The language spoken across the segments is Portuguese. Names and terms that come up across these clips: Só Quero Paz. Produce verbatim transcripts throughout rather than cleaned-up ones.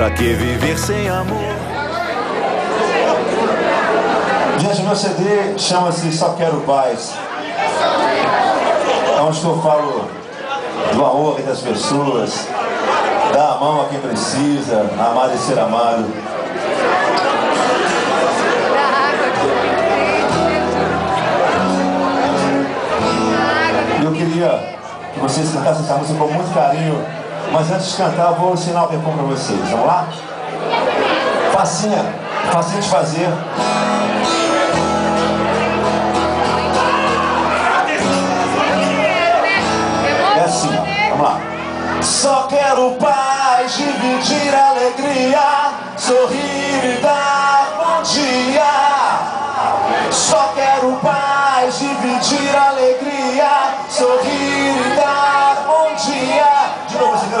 Pra que viver sem amor? Gente, meu C D chama-se Só Quero Paz. É onde eu falo do amor das pessoas, dar a mão a quem precisa, amar e ser amado. Eu queria que vocês cantassem essa música com muito carinho, mas antes de cantar eu vou ensinar o refrão pra vocês, vamos lá? Facinha, facinha de fazer. É assim, vamos lá. Só quero paz, dividir alegria, sorrir e dar bom dia. Só quero paz, dividir alegria, sorrir e dar bom dia. De novo, você quer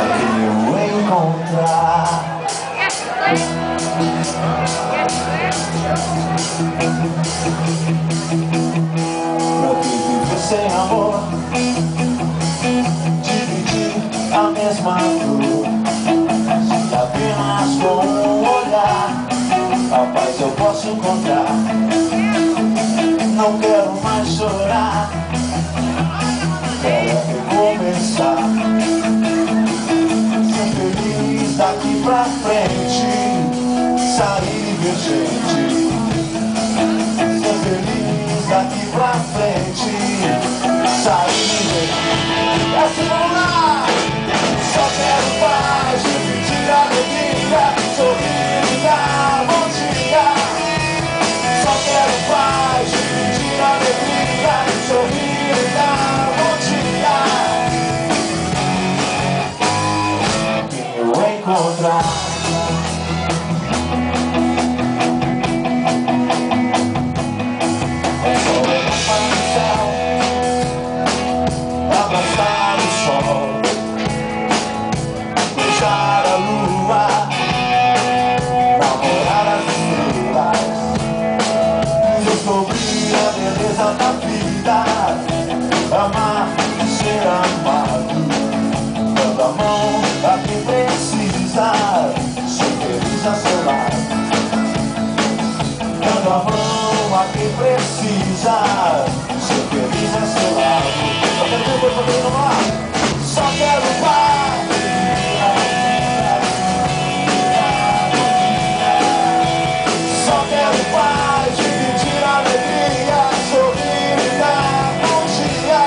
Aqui eu encontrar pra que viver sem amor, dividir a mesma dor, se apenas com um olhar a paz eu posso encontrar. Não quero mais chorar, quero recomeçar, ser feliz daqui pra frente, sair divergente. Daqui pra frente, sair. É assim, vamos lá. Só quero paz, dividir alegria, sorrir e dar bom dia. Só quero paz, dividir alegria, sorrir e dar bom dia. Quem eu encontrar? Precisa ser feliz a seu lado. Só quero paz. Só quero paz, dividir alegria, sorrir e dar bom dia.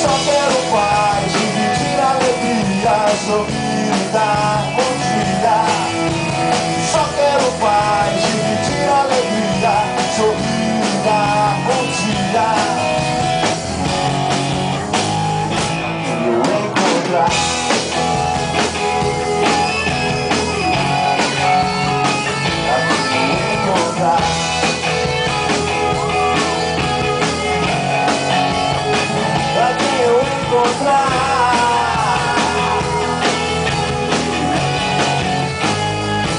Só quero paz, dividir alegria, sorrir e dar bom dia. Só quero paz, dividir alegria, sorrir e dar bom dia. Eu encontrar. Eu encontrar. Pra quem eu encontrar?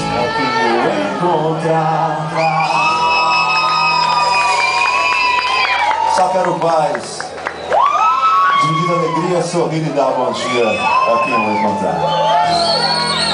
Pra quem eu encontrar? Só quero paz, dividir alegria, sorrir e dar bom dia a quem eu encontrar.